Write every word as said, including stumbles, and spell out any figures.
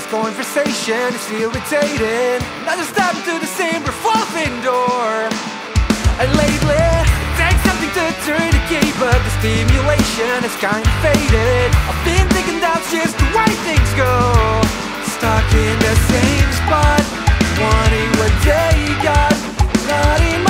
this conversation is irritating. Not just step into the same revolving door. And lately, it takes something to turn the key, but the stimulation has kind of faded. I've been thinking that's just the way things go. Stuck in the same spot, wanting what they got, not in my